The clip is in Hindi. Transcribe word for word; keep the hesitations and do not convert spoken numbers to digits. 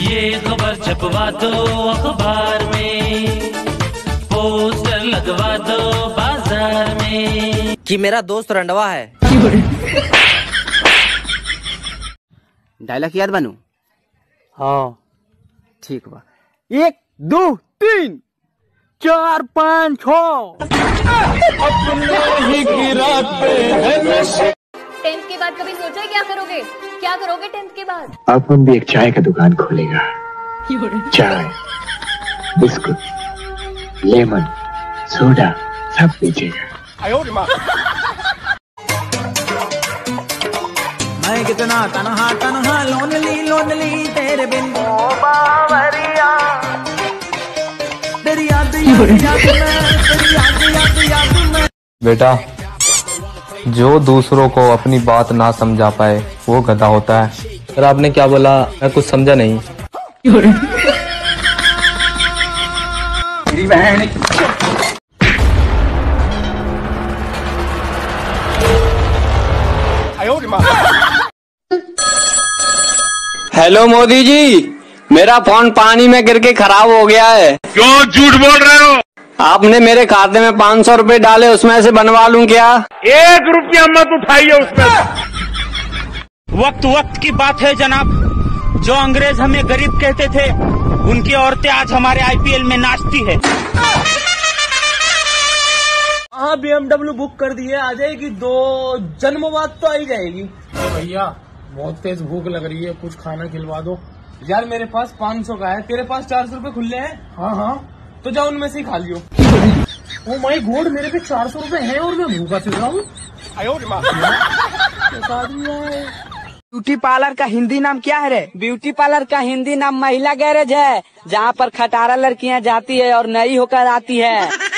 ये खबर छपवा दो अखबार में, पोस्टर लगवा दो बाजार में कि मेरा दोस्त रंडवा है। डायलॉग याद बनू? हाँ ठीक बा। एक दो तीन चार पाँच छह। टेंथ के बाद कभी सोचा है क्या करोगे? क्या करोगे टेंथ के बाद? अब हम भी एक चाय का दुकान खोलेगा। चाय, बिस्कुट, लेमन, सोडा सब बेचेगा। मैं कितना तनहा तनहा लोनली लोनली तेरे बिन बावरिया। तेरी याद याद याद याद में बेटा, जो दूसरों को अपनी बात ना समझा पाए वो गधा होता है। अरे आपने क्या बोला? मैं कुछ समझा नहीं। हेलो मोदी जी, मेरा फोन पानी में गिर के खराब हो गया है। क्यों झूठ बोल रहे हो? आपने मेरे खाते में पाँच सौ रूपये डाले, उसमें से बनवा लूं क्या? एक रुपया मत उठाइए उसमें। वक्त वक्त की बात है जनाब। जो अंग्रेज हमें गरीब कहते थे, उनकी औरतें आज हमारे आई पी एल में नाचती है। हाँ, बी एम डब्ल्यू बुक कर दी है, आ जाएगी दो जन्म बाद तो आई जाएगी। भैया बहुत तेज भूख लग रही है, कुछ खाना खिलवा दो। यार मेरे पास पाँच सौ का है, तेरे पास चार सौ रूपये खुले है। हाँ हाँ तो जाओ उनमें से खा लियो। ओ माय गॉड, मेरे पे चार सौ रूपये है और मैं भूखा चल रहा हूँ। ब्यूटी पार्लर का हिंदी नाम क्या है रे? ब्यूटी पार्लर का हिंदी नाम महिला गैरेज है, जहाँ पर खटारा लड़कियाँ जाती है और नई होकर आती है।